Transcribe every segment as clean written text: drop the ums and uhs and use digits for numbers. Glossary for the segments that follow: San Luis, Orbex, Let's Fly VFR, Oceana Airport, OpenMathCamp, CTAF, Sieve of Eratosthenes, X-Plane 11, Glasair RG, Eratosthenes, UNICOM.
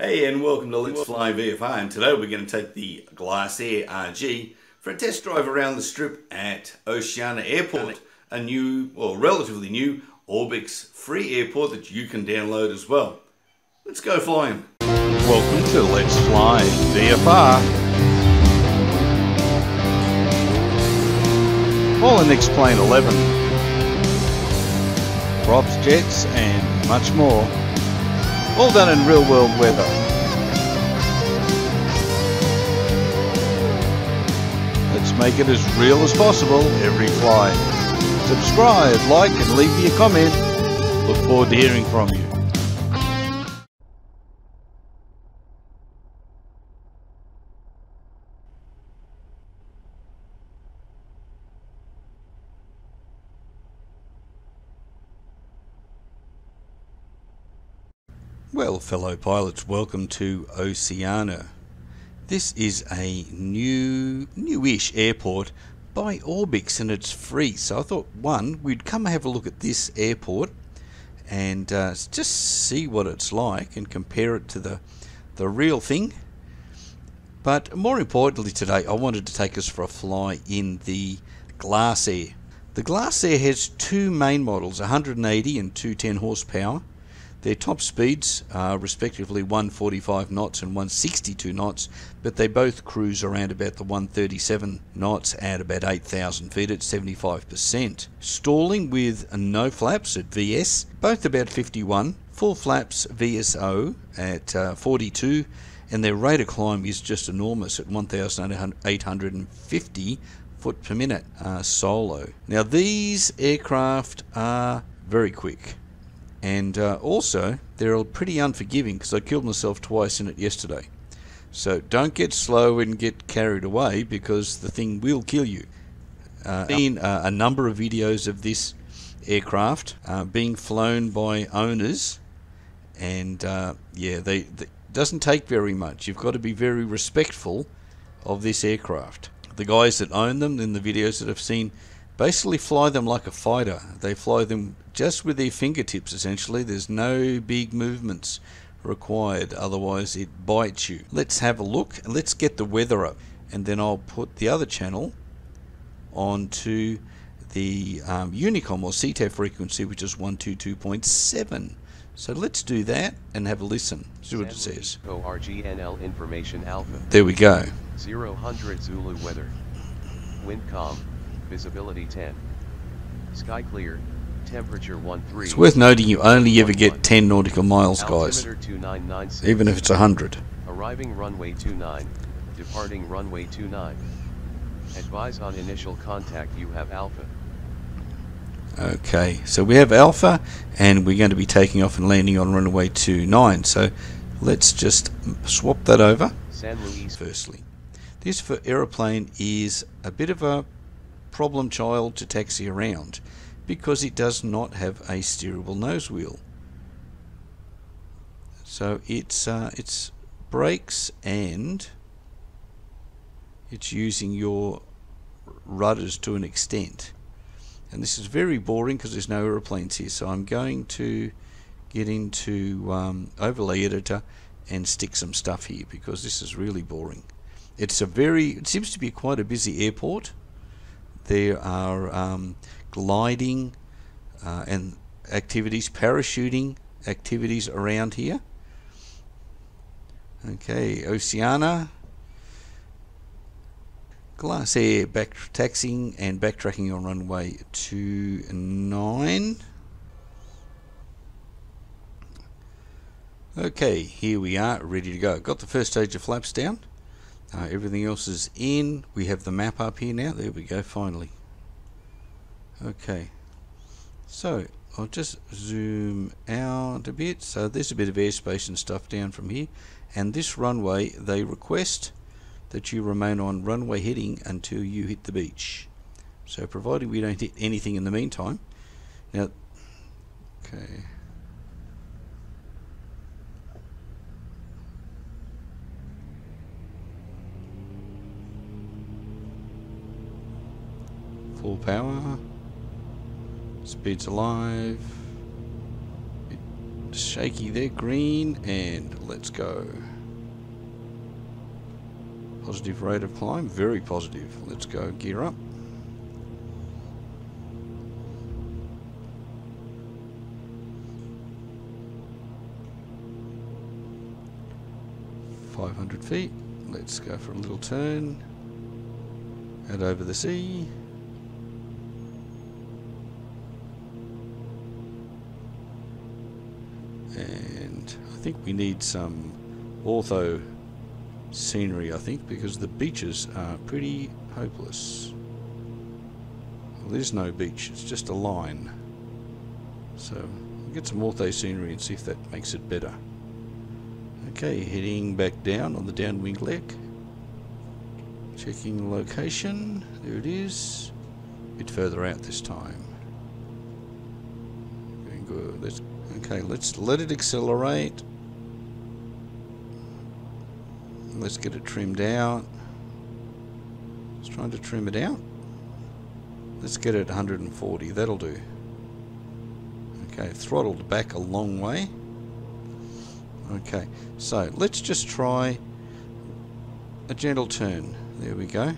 Hey, and welcome to Let's Fly VFR, and today we're going to take the Glasair RG for a test drive around the strip at Oceana Airport, a new, or relatively new, Orbex free airport that you can download as well. Let's go flying. Welcome to Let's Fly VFR. All in X-Plane 11. Props, jets, and much more. All done in real world weather. Let's make it as real as possible every flight. Subscribe, like, and leave me a comment. Look forward to hearing from you. Well, fellow pilots, welcome to Oceana. This is a newish airport by Orbex, and it's free. So I thought, one, we'd come have a look at this airport and just see what it's like and compare it to the real thing. But more importantly today, I wanted to take us for a fly in the Glasair. The Glasair has two main models, 180 and 210 horsepower. Their top speeds are respectively 145 knots and 162 knots, but they both cruise around about the 137 knots at about 8,000 feet at 75%. Stalling with no flaps at VS, both about 51, full flaps VSO at 42, and their rate of climb is just enormous at 1,850 foot per minute solo. Now these aircraft are very quick. And also, they're pretty unforgiving because I killed myself twice in it yesterday. So don't get slow and get carried away because the thing will kill you. I've seen a number of videos of this aircraft being flown by owners. And yeah, it doesn't take very much. You've got to be very respectful of this aircraft. The guys that own them in the videos that I've seen basically fly them like a fighter. They fly them just with their fingertips essentially. There's no big movements required, otherwise it bites you. Let's have a look and let's get the weather up, and then I'll put the other channel onto the UNICOM or CTAF frequency, which is 122.7. So let's do that and have a listen. See what it says. ORGNL information alpha. There we go. 0 100 Zulu weather. Wind calm. Visibility 10. Sky clear. Temperature 13. It's worth noting you only ever get 10 nautical miles, guys. Even if it's 100. Arriving runway 29. Departing runway 29. Advise on initial contact. You have alpha. Okay, so we have alpha, and we're going to be taking off and landing on runway 29. So let's just swap that over. San Luis. Firstly, this for aeroplane is a bit of a problem child to taxi around because it does not have a steerable nose wheel. So it's brakes and it's using your rudders to an extent. And this is very boring because there's no airplanes here. So I'm going to get into overlay editor and stick some stuff here because this is really boring. It seems to be quite a busy airport. There are gliding and activities, parachuting activities around here. Okay, Oceana. Glasair back taxiing and backtracking on runway 29. Okay, here we are, ready to go. Got the first stage of flaps down. Everything else is in. We have the map up here now. There we go, finally. Okay, so I'll just zoom out a bit. So there's a bit of airspace and stuff down from here, and this runway, they request that you remain on runway heading until you hit the beach. So provided we don't hit anything in the meantime. Now, okay. Full power, speed's alive, it shaky, they're green, and let's go. Positive rate of climb, very positive. Let's go, gear up. feet. Let's go for a little turn. Head over the sea. And I think we need some ortho scenery, I think, because the beaches are pretty hopeless. Well, there's no beach, it's just a line. So we'll get some ortho scenery and see if that makes it better. Okay, heading back down on the downwing leg. Checking location. There it is. A bit further out this time. Very good. Let's let it accelerate. Let's get it trimmed out. It's trying to trim it out. Let's get it 140. That'll do. Okay, throttled back a long way. Okay, so let's just try a gentle turn. There we go.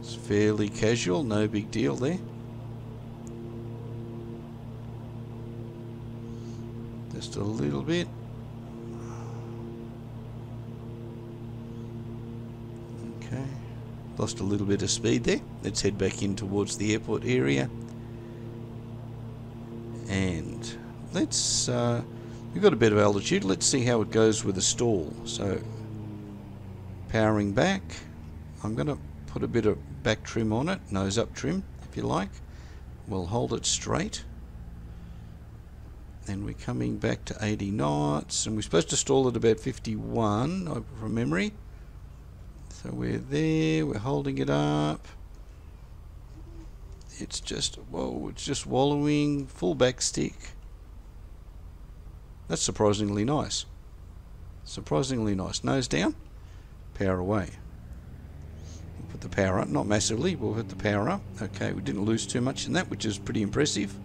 It's fairly casual, no big deal there. Just a little bit. Okay, lost a little bit of speed there. Let's head back in towards the airport area. And let's, we've got a bit of altitude, let's see how it goes with a stall. So, powering back, I'm going to put a bit of back trim on it, nose up trim, if you like. We'll hold it straight. And we're coming back to 80 knots, and we're supposed to stall at about 51 from memory. So we're there, we're holding it up. It's just, whoa, it's just wallowing, full back stick. That's surprisingly nice. Surprisingly nice. Nose down, power away. We'll put the power up, not massively, we'll hit the power up. Okay, we didn't lose too much in that, which is pretty impressive.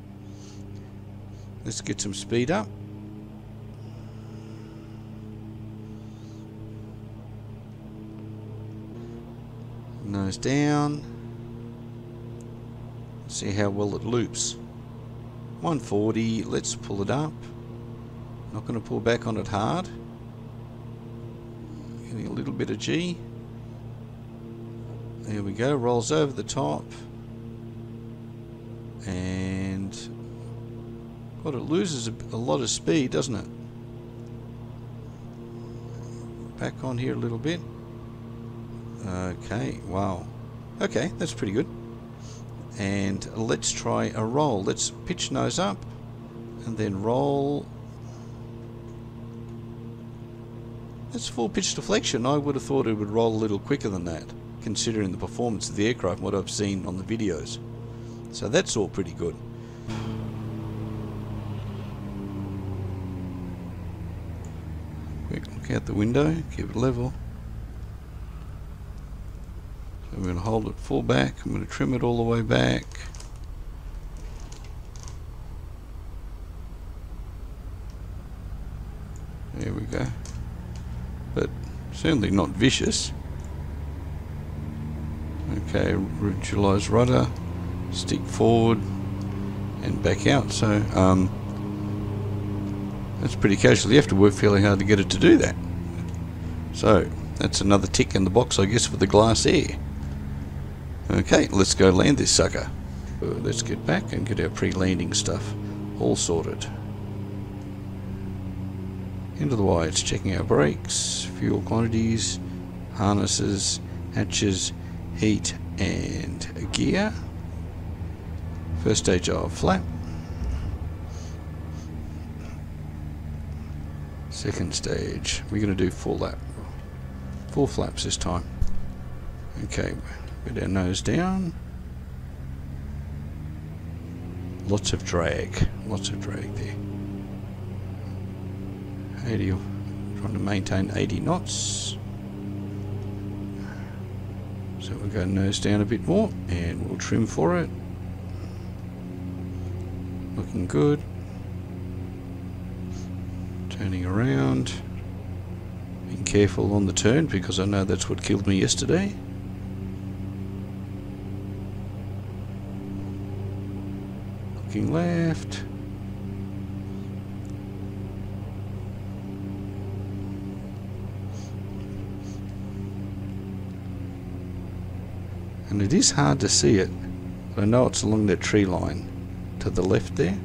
Let's get some speed up. Nose down. See how well it loops. 140, let's pull it up. Not going to pull back on it hard. Getting a little bit of G. There we go, rolls over the top. And God, it loses a lot of speed, doesn't it? Back on here a little bit. Okay, wow. Okay, that's pretty good. And let's try a roll. Let's pitch nose up and then roll. That's full pitch deflection. I would have thought it would roll a little quicker than that, considering the performance of the aircraft and what I've seen on the videos. So that's all pretty good. Quick look out the window, keep it level. I'm going to hold it full back, I'm going to trim it all the way back. There we go. But certainly not vicious. Okay, utilize rudder, stick forward and back out. So that's pretty casual. You have to work fairly hard to get it to do that. So that's another tick in the box, I guess, for the Glasair. Okay, let's go land this sucker. Let's get back and get our pre-landing stuff all sorted. Into the wire, it's checking our brakes, fuel quantities, harnesses, hatches, heat and gear. First stage of flap. Second stage, we're going to do full lap. Full flaps this time. Okay. Get our nose down. Lots of drag there. 80, trying to maintain 80 knots. So we'll go nose down a bit more and we'll trim for it. Looking good. Turning around. Being careful on the turn because I know that's what killed me yesterday. Looking left. And it is hard to see it, but I know it's along that tree line to the left there,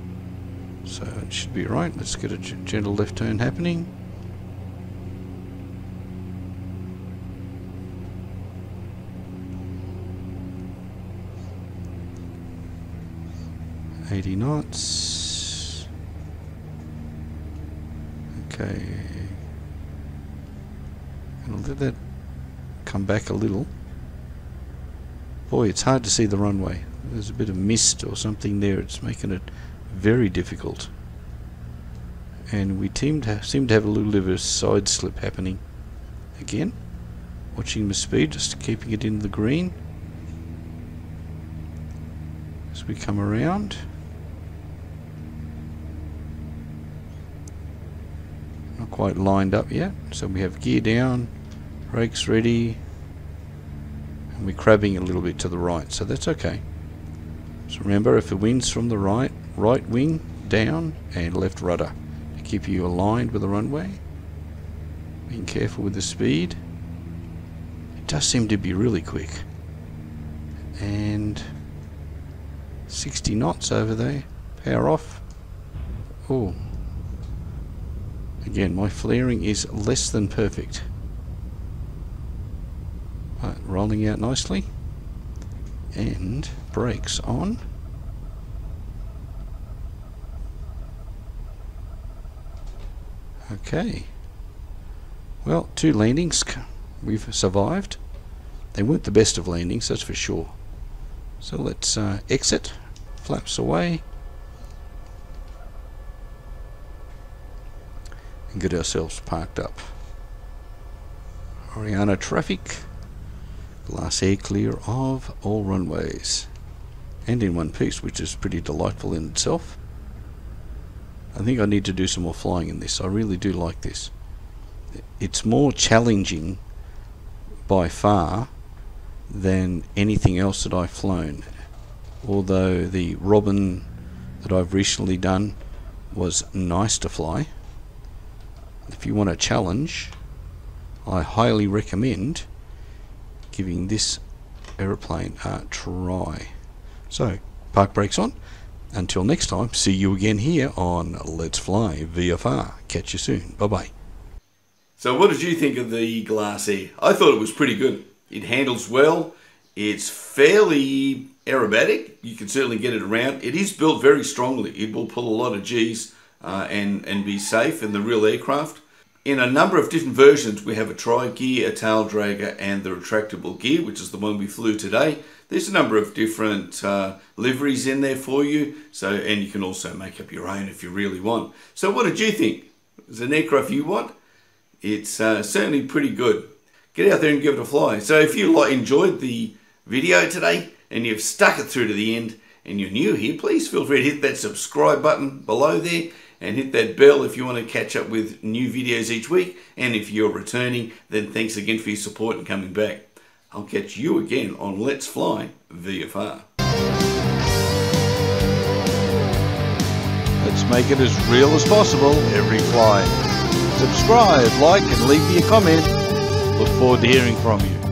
so it should be right. Let's get a gentle left turn happening. . 80 knots. Okay, and I'll let that come back a little. Boy, it's hard to see the runway. There's a bit of mist or something there. It's making it very difficult. And we seem to have a little bit of a side slip happening. Again, watching the speed, just keeping it in the green. As we come around. Not quite lined up yet. So we have gear down, brakes ready. We're crabbing a little bit to the right, so that's okay. So remember, if the wind's from the right, right wing down and left rudder to keep you aligned with the runway. Being careful with the speed. It does seem to be really quick. And 60 knots over there. Power off. Oh, again, my flaring is less than perfect. Rolling out nicely, and brakes on. Okay, well, 2 landings we've survived. They weren't the best of landings, that's for sure. So let's exit, flaps away, and get ourselves parked up. Orbex traffic. Glasair clear of all runways, and in one piece, which is pretty delightful in itself. I think I need to do some more flying in this. I really do like this. It's more challenging by far than anything else that I've flown, although the Robin that I've recently done was nice to fly. If you want a challenge, I highly recommend giving this aeroplane a try. So, park brakes on. Until next time, see you again here on Let's Fly VFR. Catch you soon. Bye-bye. So what did you think of the Glasair? I thought it was pretty good. It handles well. It's fairly aerobatic. You can certainly get it around. It is built very strongly. It will pull a lot of G's and be safe in the real aircraft. In a number of different versions, we have a tri-gear, a tail dragger, and the retractable gear, which is the one we flew today. There's a number of different liveries in there for you, so, and you can also make up your own if you really want. So what did you think? Is it an aircraft you want? It's certainly pretty good. Get out there and give it a fly. So if you enjoyed the video today, and you've stuck it through to the end, and you're new here, please feel free to hit that subscribe button below there, and hit that bell if you want to catch up with new videos each week. And if you're returning, then thanks again for your support and coming back. I'll catch you again on Let's Fly VFR. Let's make it as real as possible every flight. Subscribe, like, and leave me a comment. Look forward to hearing from you.